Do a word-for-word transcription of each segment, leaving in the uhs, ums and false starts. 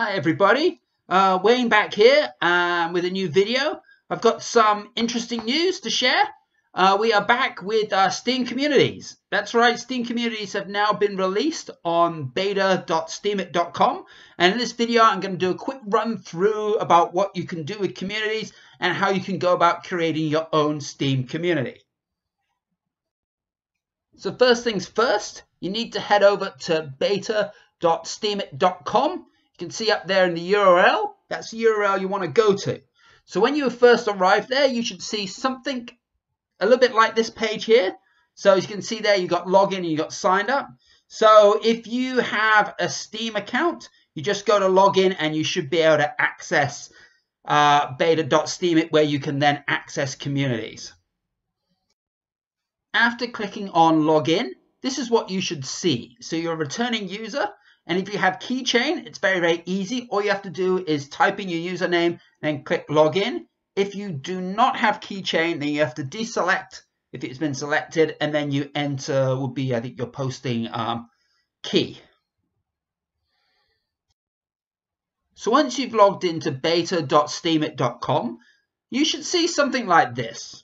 Hi everybody, uh, Wayne back here um, with a new video. I've got some interesting news to share. Uh, we are back with uh, Steem Communities. That's right, Steem Communities have now been released on beta dot steemit dot com. And in this video, I'm going to do a quick run through about what you can do with communities and how you can go about creating your own Steem community. So first things first, you need to head over to beta dot steemit dot com. You can see up there in the U R L, that's the U R L you want to go to. So when you first arrive there, you should see something a little bit like this page here. So as you can see there, you got login and you got signed up. So if you have a Steem account, you just go to login and you should be able to access uh, beta dot steemit, where you can then access communities. After clicking on login, this is what you should see. So you're a returning user, and if you have keychain, it's very, very easy. All you have to do is type in your username, then click login. If you do not have keychain, then you have to deselect if it's been selected, and then you enter will be, I think, your posting um, key. So once you've logged into beta dot steemit dot com, you should see something like this.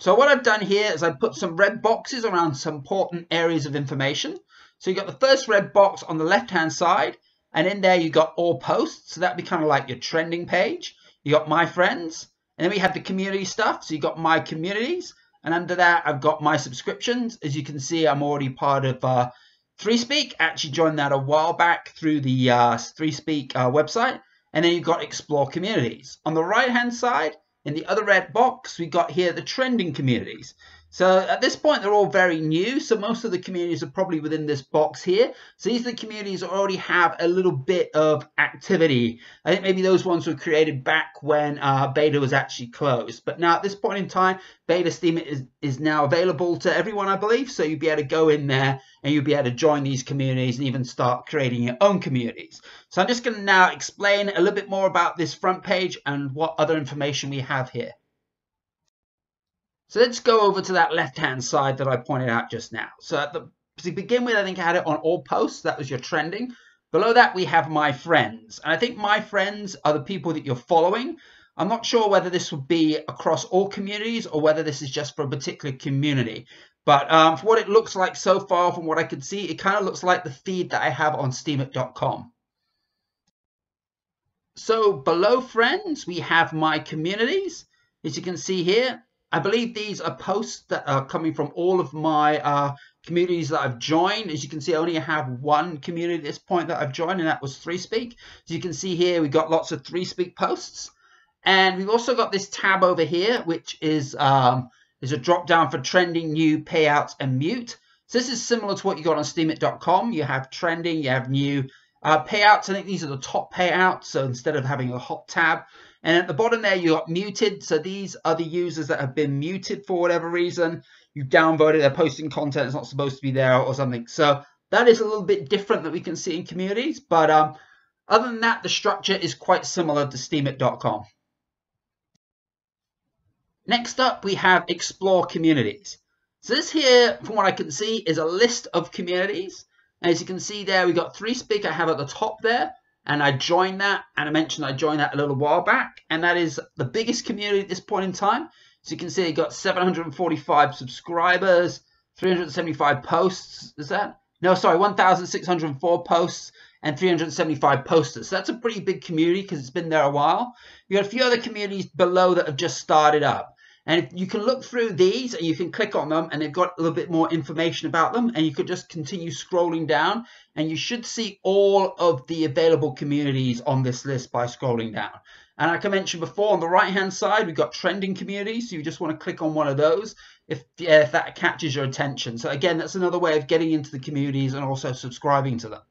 So what I've done here is I put some red boxes around some important areas of information. So you've got the first red box on the left-hand side, and in there you've got all posts. So that'd be kind of like your trending page. You got my friends. And then we have the community stuff. So you've got my communities. And under that, I've got my subscriptions. As you can see, I'm already part of uh, three speak. Actually joined that a while back through the uh, three speak uh, website. And then you've got explore communities. On the right-hand side, in the other red box, we got here the trending communities. So at this point, they're all very new. So most of the communities are probably within this box here. So these are the communities that already have a little bit of activity. I think maybe those ones were created back when uh, beta was actually closed. But now at this point in time, beta Steem is, is now available to everyone, I believe. So you'll be able to go in there and you'll be able to join these communities and even start creating your own communities. So I'm just going to now explain a little bit more about this front page and what other information we have here. So let's go over to that left-hand side that I pointed out just now. So at the, to begin with, I think I had it on all posts. That was your trending. Below that, we have my friends. And I think my friends are the people that you're following. I'm not sure whether this would be across all communities or whether this is just for a particular community. But um, for what it looks like so far, from what I could see, it kind of looks like the feed that I have on steemit dot com. So below friends, we have my communities. As you can see here, I believe these are posts that are coming from all of my uh, communities that I've joined. As you can see, I only have one community at this point that I've joined, and that was three speak. As you can see here, we've got lots of three speak posts. And we've also got this tab over here, which is, um, is a drop-down for trending, new, payouts, and mute. So this is similar to what you got on steemit dot com. You have trending, you have new uh, payouts. I think these are the top payouts, so instead of having a hot tab. And at the bottom there, you got muted. So these are the users that have been muted for whatever reason. You downvoted, they're posting content that's not supposed to be there or something. So that is a little bit different that we can see in communities. But um, other than that, the structure is quite similar to steemit dot com. Next up, we have explore communities. So this here, from what I can see, is a list of communities. As you can see there, we got three speak I have at the top there. And I joined that, and I mentioned I joined that a little while back, and that is the biggest community at this point in time. So you can see it got seven hundred forty-five subscribers, three hundred seventy-five posts. Is that? No, sorry, one thousand six hundred four posts and three hundred seventy-five posters. So that's a pretty big community because it's been there a while. You've got a few other communities below that have just started up. And you can look through these and you can click on them and they've got a little bit more information about them. And you could just continue scrolling down and you should see all of the available communities on this list by scrolling down. And like I mentioned before, on the right hand side, we've got trending communities. So you just want to click on one of those if, yeah, if that catches your attention. So again, that's another way of getting into the communities and also subscribing to them.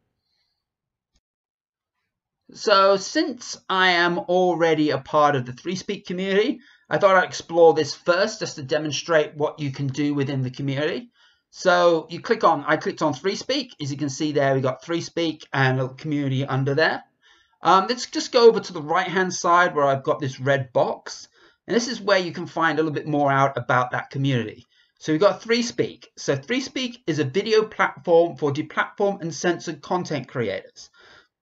So since I am already a part of the three speak community, I thought I'd explore this first just to demonstrate what you can do within the community. So you click on, I clicked on three speak. As you can see there, we got three speak and a community under there. Um, let's just go over to the right-hand side where I've got this red box. And this is where you can find a little bit more out about that community. So we've got three speak. So three speak is a video platform for deplatformed and censored content creators.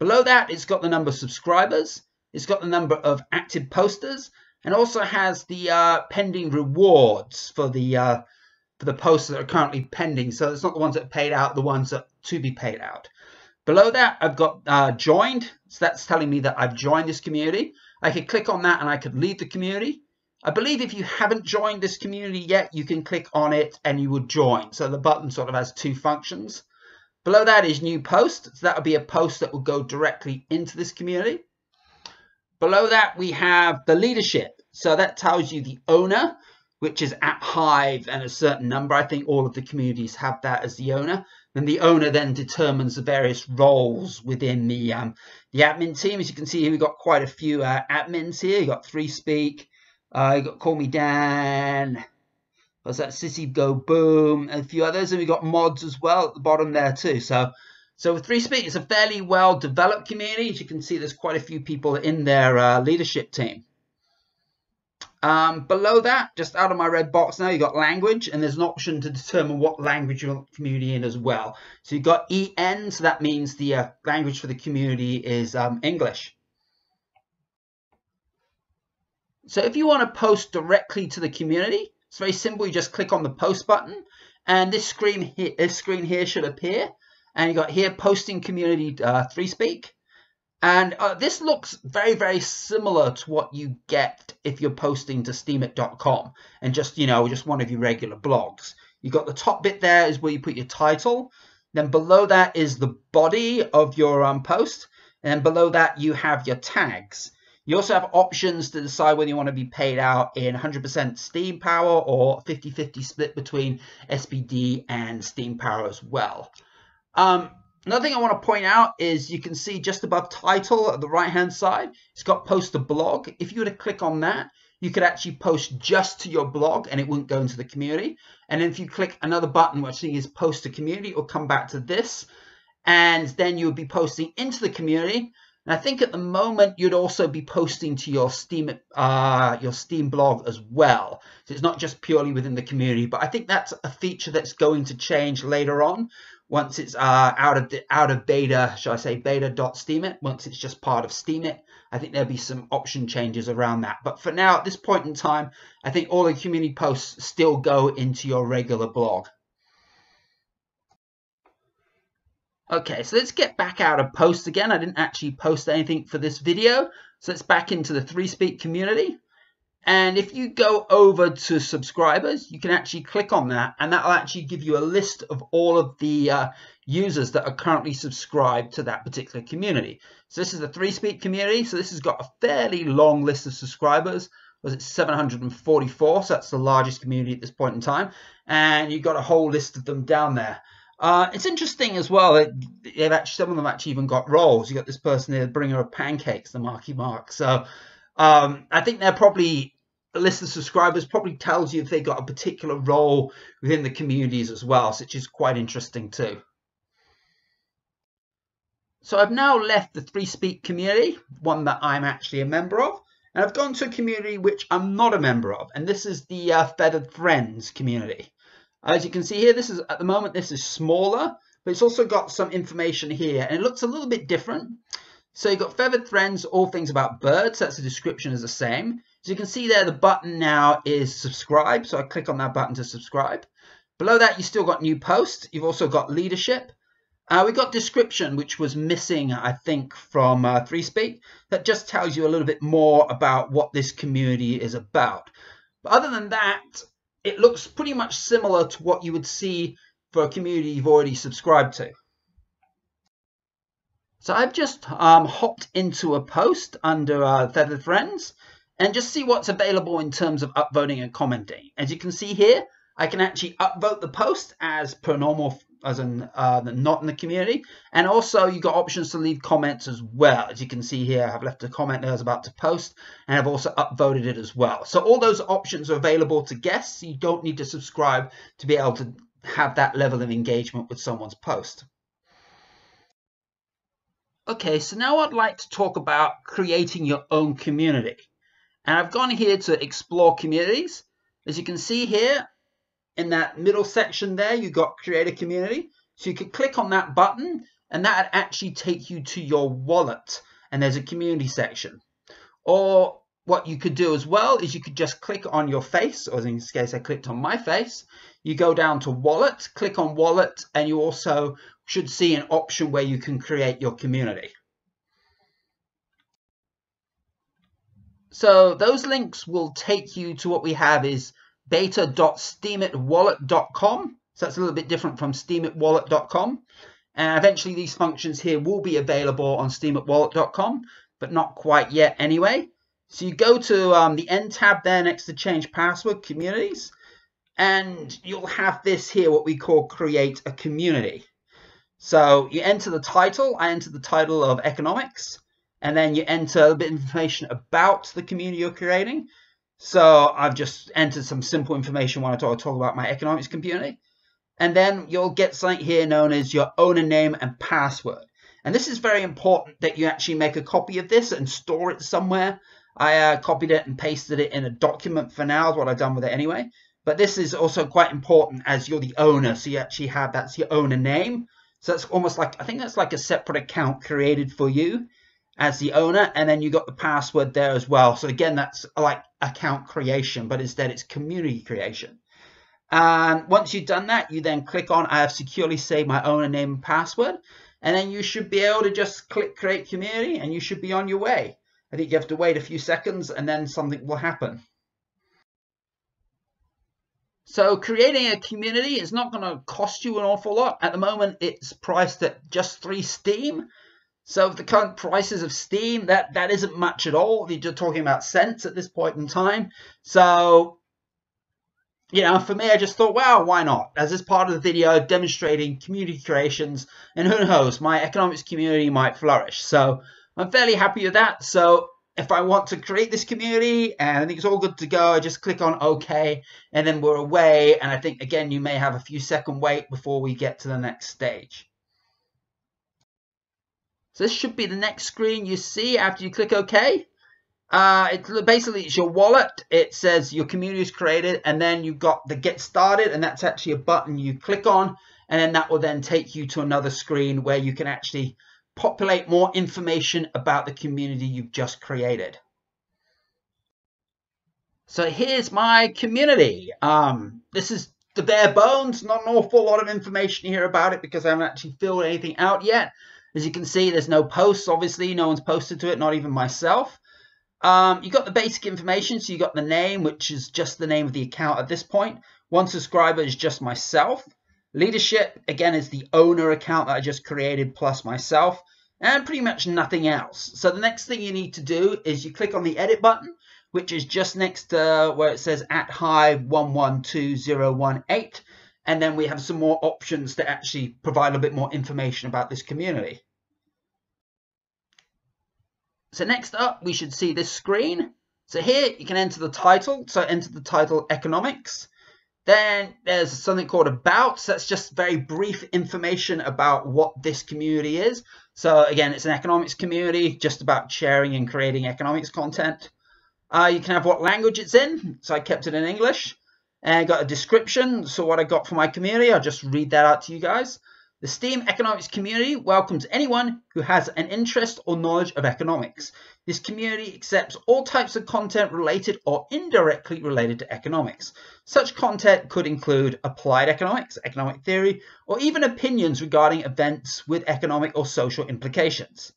Below that, it's got the number of subscribers, it's got the number of active posters, and also has the uh, pending rewards for the uh, for the posts that are currently pending. So it's not the ones that are paid out, the ones that are to be paid out. Below that, I've got uh, joined. So that's telling me that I've joined this community. I could click on that and I could leave the community. I believe if you haven't joined this community yet, you can click on it and you would join. So the button sort of has two functions. Below that is new post. So that would be a post that will go directly into this community. Below that, we have the leadership. So that tells you the owner, which is at Hive and a certain number. I think all of the communities have that as the owner. Then the owner then determines the various roles within the, um, the admin team. As you can see here, we've got quite a few uh, admins here. You've got three speak. Uh, you've got Call Me Dan. What's that? Sissy Go Boom. And a few others. And we've got mods as well at the bottom there too. So, so with three speak, it's a fairly well-developed community. As you can see, there's quite a few people in their uh, leadership team. Um, below that, just out of my red box now, you've got language, and there's an option to determine what language you want the community in as well. So you've got E N, so that means the uh, language for the community is um, English. So if you want to post directly to the community, it's very simple. You just click on the post button, and this screen here, this screen here should appear. And you've got here posting community uh, three speak. And uh, this looks very, very similar to what you get if you're posting to steemit dot com and just, you know, just one of your regular blogs. You've got the top bit there is where you put your title. Then below that is the body of your um, post. And below that, you have your tags. You also have options to decide whether you want to be paid out in one hundred percent Steem Power or fifty fifty split between S P D and Steem Power as well. Um, Another thing I want to point out is you can see just above title at the right hand side, it's got post a blog. If you were to click on that, you could actually post just to your blog and it wouldn't go into the community. And then if you click another button, which I think is post to community, it will come back to this. And then you would be posting into the community. And I think at the moment you'd also be posting to your Steem, uh, your Steem blog as well. So it's not just purely within the community, but I think that's a feature that's going to change later on once it's uh, out of the, out of beta, shall I say beta dot steemit, once it's just part of Steemit. I think there'll be some option changes around that. But for now, at this point in time, I think all the community posts still go into your regular blog. Okay, so let's get back out of posts again. I didn't actually post anything for this video. So let's back into the three speak community. And if you go over to subscribers, you can actually click on that. And that will actually give you a list of all of the uh, users that are currently subscribed to that particular community. So this is the three speak community. So this has got a fairly long list of subscribers. Was it seven hundred forty-four? So that's the largest community at this point in time. And you've got a whole list of them down there. Uh, it's interesting as well that they've actually, some of them actually even got roles. You got this person here, bringer of pancakes, the Marky Mark. So um, I think they're probably, a list of subscribers probably tells you if they've got a particular role within the communities as well, which is quite interesting too. So I've now left the three speak community, one that I'm actually a member of, and I've gone to a community which I'm not a member of, and this is the uh, Feathered Friends community. As you can see here, this is at the moment, this is smaller, but it's also got some information here and it looks a little bit different. So you've got Feathered Friends, all things about birds. That's the description is the same. So you can see there, the button now is subscribe. So I click on that button to subscribe. Below that, you still got new posts. You've also got leadership. Uh, we got description, which was missing, I think, from uh, three speak. That just tells you a little bit more about what this community is about. But other than that, it looks pretty much similar to what you would see for a community you've already subscribed to. So I've just um, hopped into a post under uh, Feathered Friends and just see what's available in terms of upvoting and commenting. As you can see here, I can actually upvote the post as per normal, as in uh, not in the community. And also you've got options to leave comments as well. As you can see here, I've left a comment that I was about to post and I've also upvoted it as well. So all those options are available to guests. You don't need to subscribe to be able to have that level of engagement with someone's post. Okay, so now I'd like to talk about creating your own community. And I've gone here to explore communities. As you can see here, in that middle section there, you've got create a community. So you could click on that button and that'd actually take you to your wallet, and there's a community section. Or what you could do as well is you could just click on your face, or in this case I clicked on my face. You go down to wallet, click on wallet, and you also should see an option where you can create your community. So those links will take you to what we have is beta dot steemit wallet dot com. So that's a little bit different from steemit wallet dot com. And eventually these functions here will be available on steemit wallet dot com, but not quite yet anyway. So you go to um, the end tab there next to change password, communities, and you'll have this here, what we call create a community. So you enter the title. I enter the title of economics, and then you enter a little bit of information about the community you're creating. So I've just entered some simple information when I talk, talk about my economics community. And then you'll get something here known as your owner name and password. And this is very important that you actually make a copy of this and store it somewhere. I uh, copied it and pasted it in a document for now, is what I've done with it anyway. But this is also quite important as you're the owner. So you actually have, that's your owner name. So that's almost like, I think that's like a separate account created for you as the owner, and then you got the password there as well. So again, that's like account creation, but instead it's community creation. And once you've done that, you then click on I have securely saved my owner name and password, and then you should be able to just click create community, and you should be on your way. I think you have to wait a few seconds and then something will happen. So creating a community is not going to cost you an awful lot. At the moment, it's priced at just three Steem. So the current prices of Steem, that, that isn't much at all. You're just talking about cents at this point in time. So, you know, for me, I just thought, wow, why not? As this part of the video demonstrating community creations, and who knows, my economics community might flourish. So I'm fairly happy with that. So if I want to create this community and I think it's all good to go, I just click on OK, and then we're away. And I think, again, you may have a few second wait before we get to the next stage. So this should be the next screen you see after you click OK. Uh, it, basically, it's your wallet. It says your community is created, and then you've got the Get Started, and that's actually a button you click on, and then that will then take you to another screen where you can actually populate more information about the community you've just created. So here's my community. Um, this is the bare bones, not an awful lot of information here about it because I haven't actually filled anything out yet. As you can see, there's no posts, obviously. No one's posted to it, not even myself. Um, you've got the basic information. So you've got the name, which is just the name of the account at this point. One subscriber is just myself. Leadership, again, is the owner account that I just created plus myself. And pretty much nothing else. So the next thing you need to do is you click on the edit button, which is just next to where it says at hive one one two zero one eight. And then we have some more options to actually provide a bit more information about this community. So next up, we should see this screen. So here you can enter the title. So enter the title economics. Then there's something called about. So that's just very brief information about what this community is. So again, it's an economics community just about sharing and creating economics content. Uh, you can have what language it's in. So I kept it in English. And I got a description, so what I got for my community, I'll just read that out to you guys. The Steem Economics Community welcomes anyone who has an interest or knowledge of economics. This community accepts all types of content related or indirectly related to economics. Such content could include applied economics, economic theory, or even opinions regarding events with economic or social implications.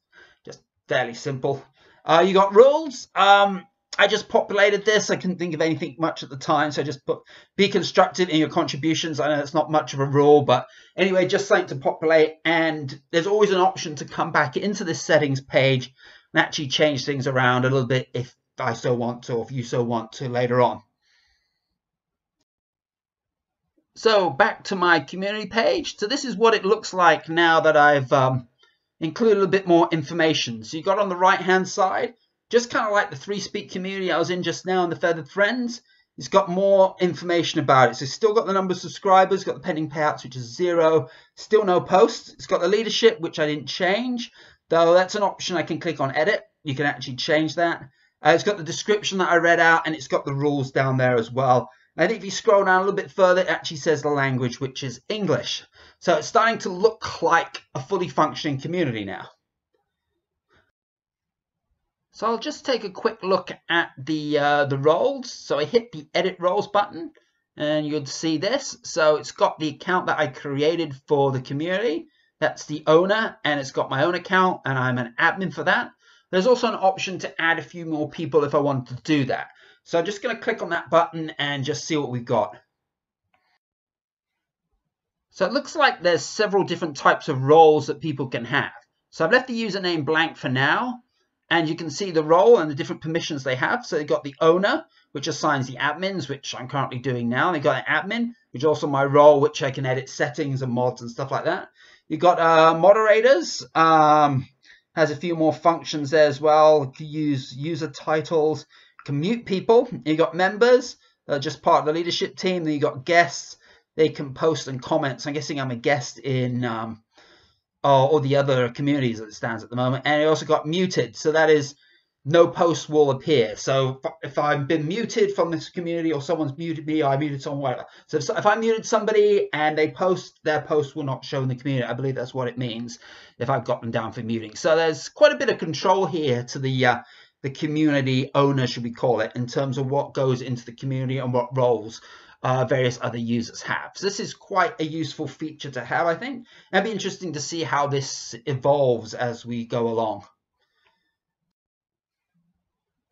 Just fairly simple. Uh, you got rules. Um, I just populated this. I couldn't think of anything much at the time, so I just put be constructive in your contributions. I know it's not much of a rule, but anyway, just something to populate. And there's always an option to come back into the settings page and actually change things around a little bit if I so want to, or if you so want to later on. So back to my community page. So this is what it looks like now that I've um, included a bit more information. So you got on the right hand side, just kind of like the three speak community I was in just now and the Feathered Friends. It's got more information about it. So it's still got the number of subscribers, got the pending payouts, which is zero, still no posts. It's got the leadership, which I didn't change, though that's an option I can click on edit. You can actually change that. Uh, it's got the description that I read out, and it's got the rules down there as well. And I think if you scroll down a little bit further, it actually says the language, which is English. So it's starting to look like a fully functioning community now. So I'll just take a quick look at the uh, the roles. So I hit the edit roles button and you'll see this. So it's got the account that I created for the community. That's the owner, and it's got my own account, and I'm an admin for that. There's also an option to add a few more people if I want to do that. So I'm just going to click on that button and just see what we've got. So it looks like there's several different types of roles that people can have. So I've left the username blank for now. And you can see the role and the different permissions they have. So they've got the owner, which assigns the admins, which I'm currently doing now. They've got an admin, which is also my role, which I can edit settings and mods and stuff like that. You've got uh, moderators, um, has a few more functions there as well. You use user titles, can mute people. You've got members, uh, just part of the leadership team. Then you've got guests. They can post and comment. So I'm guessing I'm a guest in... Um, or the other communities that it stands at the moment. And it also got muted. So that is no posts will appear. So if I've been muted from this community or someone's muted me, or I muted someone. So if I muted somebody and they post, their post will not show in the community. I believe that's what it means if I've got them down for muting. So there's quite a bit of control here to the, uh, the community owner, should we call it, in terms of what goes into the community and what roles Uh, various other users have. So this is quite a useful feature to have, I think. It'd be interesting to see how this evolves as we go along.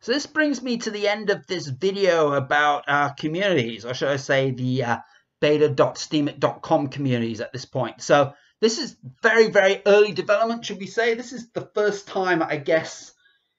So this brings me to the end of this video about uh, communities, or should I say the uh, beta dot steemit dot com communities at this point. So this is very, very early development, should we say. This is the first time, I guess,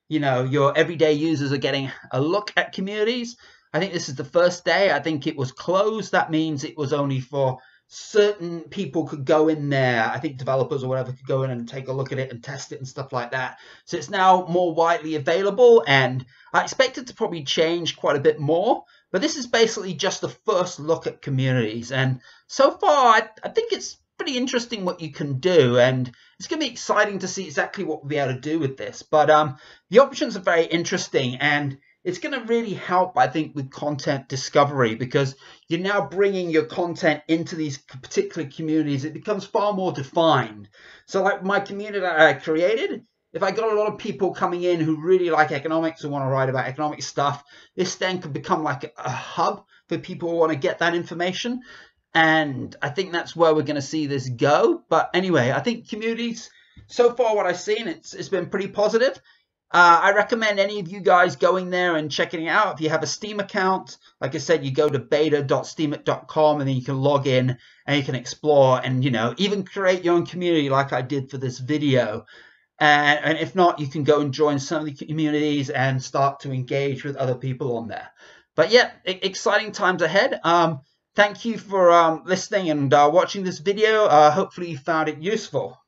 you know, your everyday users are getting a look at communities. I think this is the first day. I think it was closed. That means it was only for certain people could go in there. I think developers or whatever could go in and take a look at it and test it and stuff like that. So it's now more widely available, and I expect it to probably change quite a bit more. But this is basically just the first look at communities. And so far, I, I think it's pretty interesting what you can do, and it's going to be exciting to see exactly what we'll be able to do with this. But um, the options are very interesting, and it's going to really help, I think, with content discovery, because you're now bringing your content into these particular communities. It becomes far more defined. So like my community that I created, if I got a lot of people coming in who really like economics and want to write about economic stuff, this then could become like a hub for people who want to get that information. And I think that's where we're going to see this go. But anyway, I think communities, so far what I've seen, it's, it's been pretty positive. Uh, I recommend any of you guys going there and checking it out. If you have a Steem account, like I said, you go to beta dot steemit dot com and then you can log in and you can explore and, you know, even create your own community like I did for this video. And, and if not, you can go and join some of the communities and start to engage with other people on there. But yeah, exciting times ahead. Um, thank you for um, listening and uh, watching this video. Uh, hopefully you found it useful.